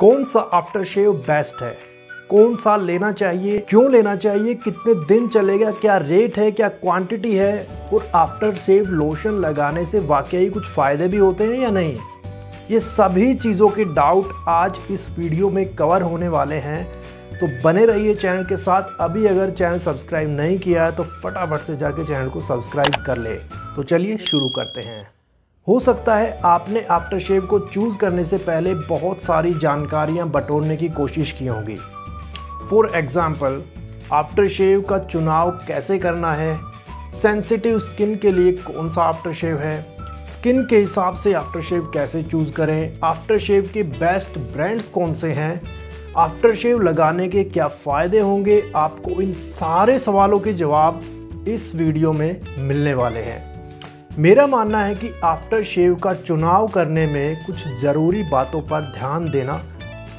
कौन सा after shave best है, कौन सा लेना चाहिए, क्यों लेना चाहिए, कितने दिन चलेगा, क्या रेट है, क्या क्वांटिटी है, और आफ्टर शेव लोशन लगाने से वाकई कुछ फ़ायदे भी होते हैं या नहीं। ये सभी चीज़ों के डाउट आज इस वीडियो में कवर होने वाले हैं, तो बने रहिए चैनल के साथ। अभी अगर चैनल सब्सक्राइब नहीं किया है तो फटाफट से जाके चैनल को सब्सक्राइब कर ले। तो चलिए शुरू करते हैं। हो सकता है आपने आफ्टर शेव को चूज़ करने से पहले बहुत सारी जानकारियां बटोरने की कोशिश की होंगी। फॉर एग्ज़ाम्पल, आफ्टर शेव का चुनाव कैसे करना है, सेंसिटिव स्किन के लिए कौन सा आफ्टर शेव है, स्किन के हिसाब से आफ्टर शेव कैसे चूज़ करें, आफ्टर शेव के बेस्ट ब्रांड्स कौन से हैं, आफ्टर शेव लगाने के क्या फ़ायदे होंगे, आपको इन सारे सवालों के जवाब इस वीडियो में मिलने वाले हैं। मेरा मानना है कि आफ्टर शेव का चुनाव करने में कुछ ज़रूरी बातों पर ध्यान देना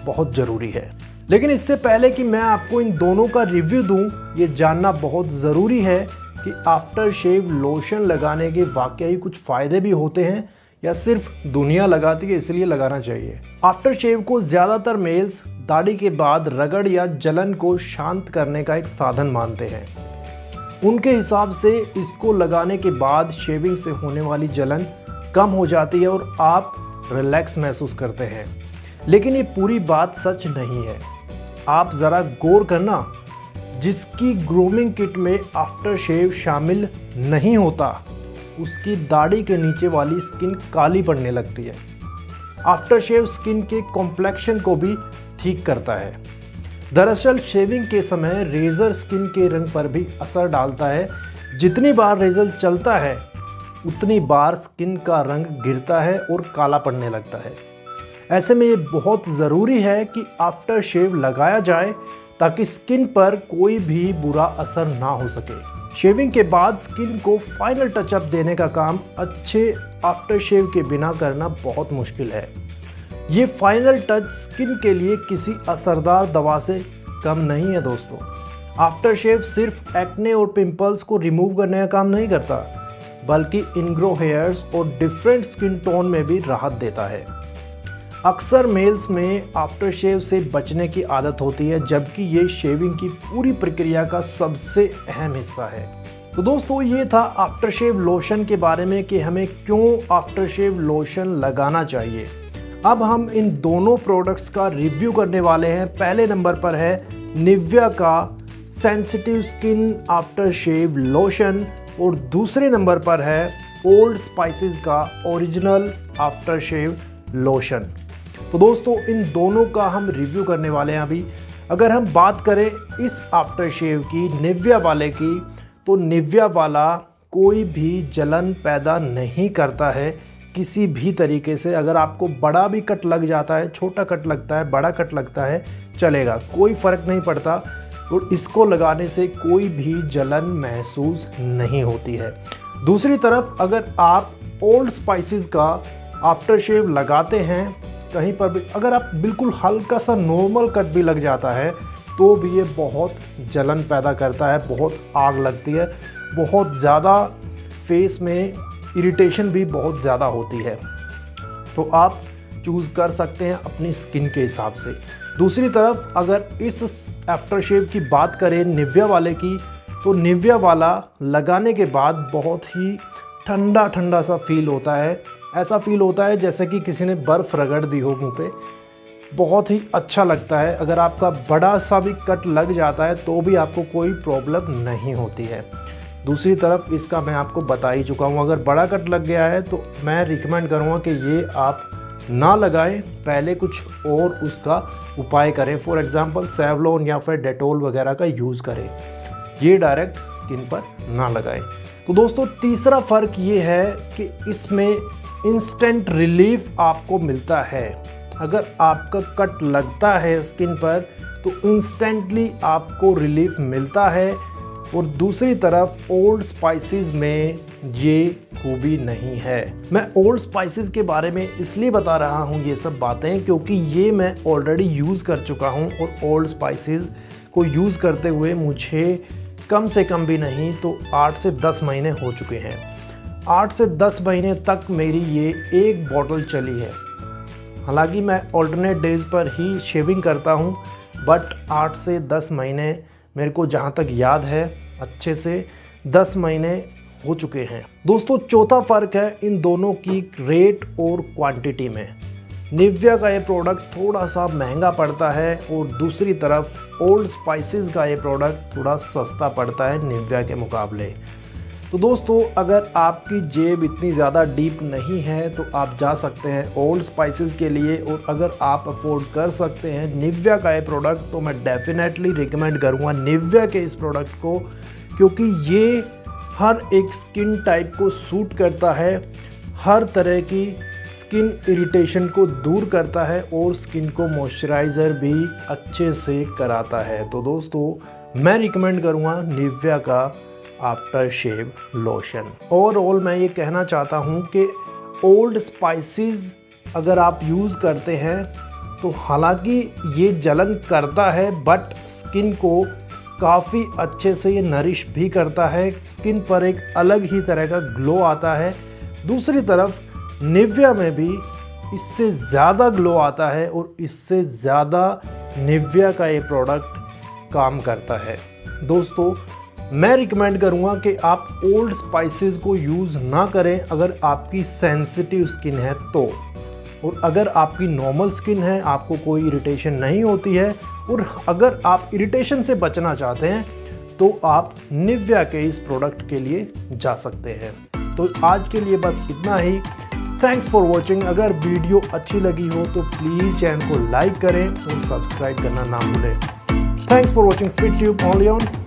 बहुत ज़रूरी है, लेकिन इससे पहले कि मैं आपको इन दोनों का रिव्यू दूं, ये जानना बहुत ज़रूरी है कि आफ्टर शेव लोशन लगाने के वाकई कुछ फ़ायदे भी होते हैं या सिर्फ दुनिया लगाती है इसलिए लगाना चाहिए। आफ्टर शेव को ज़्यादातर मेल्स दाढ़ी के बाद रगड़ या जलन को शांत करने का एक साधन मानते हैं। उनके हिसाब से इसको लगाने के बाद शेविंग से होने वाली जलन कम हो जाती है और आप रिलैक्स महसूस करते हैं, लेकिन ये पूरी बात सच नहीं है। आप ज़रा गौर करना, जिसकी ग्रूमिंग किट में आफ्टर शेव शामिल नहीं होता उसकी दाढ़ी के नीचे वाली स्किन काली पड़ने लगती है। आफ्टर शेव स्किन के कॉम्प्लेक्शन को भी ठीक करता है। दरअसल शेविंग के समय रेज़र स्किन के रंग पर भी असर डालता है। जितनी बार रेज़र चलता है उतनी बार स्किन का रंग गिरता है और काला पड़ने लगता है। ऐसे में ये बहुत ज़रूरी है कि आफ्टर शेव लगाया जाए ताकि स्किन पर कोई भी बुरा असर ना हो सके। शेविंग के बाद स्किन को फाइनल टचअप देने का काम अच्छे आफ्टर शेव के बिना करना बहुत मुश्किल है। ये फाइनल टच स्किन के लिए किसी असरदार दवा से कम नहीं है दोस्तों। आफ्टर शेव सिर्फ एक्ने और पिंपल्स को रिमूव करने का काम नहीं करता, बल्कि इनग्रो हेयर्स और डिफरेंट स्किन टोन में भी राहत देता है। अक्सर मेल्स में आफ्टर शेव से बचने की आदत होती है, जबकि ये शेविंग की पूरी प्रक्रिया का सबसे अहम हिस्सा है। तो दोस्तों, ये था आफ्टर शेव लोशन के बारे में कि हमें क्यों आफ्टर शेव लोशन लगाना चाहिए। अब हम इन दोनों प्रोडक्ट्स का रिव्यू करने वाले हैं। पहले नंबर पर है निविया का sensitive skin after shave lotion और दूसरे नंबर पर है ओल्ड स्पाइसेस का ओरिजिनल आफ्टर शेव लोशन। तो दोस्तों, इन दोनों का हम रिव्यू करने वाले हैं। अभी अगर हम बात करें इस आफ्टर शेव की, निविया वाले की, तो निविया वाला कोई भी जलन पैदा नहीं करता है किसी भी तरीके से। अगर आपको बड़ा भी कट लग जाता है, छोटा कट लगता है, बड़ा कट लगता है, चलेगा, कोई फ़र्क नहीं पड़ता। और इसको लगाने से कोई भी जलन महसूस नहीं होती है। दूसरी तरफ अगर आप ओल्ड स्पाइसेस का आफ्टर शेव लगाते हैं, कहीं पर भी अगर आप बिल्कुल हल्का सा नॉर्मल कट भी लग जाता है तो भी ये बहुत जलन पैदा करता है, बहुत आग लगती है, बहुत ज़्यादा फेस में इरिटेशन भी बहुत ज़्यादा होती है। तो आप चूज़ कर सकते हैं अपनी स्किन के हिसाब से। दूसरी तरफ अगर इस आफ्टर शेव की बात करें निविया वाले की, तो निविया वाला लगाने के बाद बहुत ही ठंडा ठंडा सा फील होता है। ऐसा फील होता है जैसे कि किसी ने बर्फ़ रगड़ दी हो मुँह पे, बहुत ही अच्छा लगता है। अगर आपका बड़ा सा भी कट लग जाता है तो भी आपको कोई प्रॉब्लम नहीं होती है। दूसरी तरफ इसका मैं आपको बता ही चुका हूँ, अगर बड़ा कट लग गया है तो मैं रिकमेंड करूँगा कि ये आप ना लगाएं, पहले कुछ और उसका उपाय करें। फॉर एग्ज़ाम्पल सैवलॉन या फिर डेटोल वगैरह का यूज़ करें, ये डायरेक्ट स्किन पर ना लगाएं। तो दोस्तों, तीसरा फ़र्क ये है कि इसमें इंस्टेंट रिलीफ आपको मिलता है। अगर आपका कट लगता है स्किन पर तो इंस्टेंटली आपको रिलीफ मिलता है, और दूसरी तरफ ओल्ड स्पाइसेस में ये खूबी नहीं है। मैं ओल्ड स्पाइसेस के बारे में इसलिए बता रहा हूँ ये सब बातें क्योंकि ये मैं ऑलरेडी यूज़ कर चुका हूँ, और ओल्ड स्पाइसेस को यूज़ करते हुए मुझे कम से कम भी नहीं तो 8 से 10 महीने हो चुके हैं। 8 से 10 महीने तक मेरी ये एक बॉटल चली है। हालांकि मैं ऑल्टरनेट डेज पर ही शेविंग करता हूं, बट 8 से 10 महीने मेरे को जहां तक याद है अच्छे से 10 महीने हो चुके हैं। दोस्तों चौथा फ़र्क है इन दोनों की रेट और क्वांटिटी में। निविया का ये प्रोडक्ट थोड़ा सा महंगा पड़ता है और दूसरी तरफ ओल्ड स्पाइसेस का ये प्रोडक्ट थोड़ा सस्ता पड़ता है निविया के मुकाबले। तो दोस्तों अगर आपकी जेब इतनी ज़्यादा डीप नहीं है तो आप जा सकते हैं ओल्ड स्पाइसेस के लिए, और अगर आप अफोर्ड कर सकते हैं निविया का ये प्रोडक्ट तो मैं डेफिनेटली रिकमेंड करूँगा निविया के इस प्रोडक्ट को, क्योंकि ये हर एक स्किन टाइप को सूट करता है, हर तरह की स्किन इरिटेशन को दूर करता है और स्किन को मॉइस्चराइज़र भी अच्छे से कराता है। तो दोस्तों मैं रिकमेंड करूँगा निविया का आफ्टर शेव लोशन। ओवरऑल मैं ये कहना चाहता हूँ कि ओल्ड स्पाइसेस अगर आप यूज़ करते हैं तो हालांकि ये जलन करता है बट स्किन को काफ़ी अच्छे से ये नरिश भी करता है, स्किन पर एक अलग ही तरह का ग्लो आता है। दूसरी तरफ निविया में भी इससे ज़्यादा ग्लो आता है और इससे ज़्यादा निविया का ये प्रोडक्ट काम करता है। दोस्तों मैं रिकमेंड करूँगा कि आप ओल्ड स्पाइसेस को यूज़ ना करें अगर आपकी सेंसिटिव स्किन है तो, और अगर आपकी नॉर्मल स्किन है आपको कोई इरिटेशन नहीं होती है और अगर आप इरिटेशन से बचना चाहते हैं तो आप निविया के इस प्रोडक्ट के लिए जा सकते हैं। तो आज के लिए बस इतना ही। Thanks for watching. अगर वीडियो अच्छी लगी हो तो प्लीज़ चैनल को लाइक करें और सब्सक्राइब करना ना भूलें। Thanks for watching फिट्यूब only on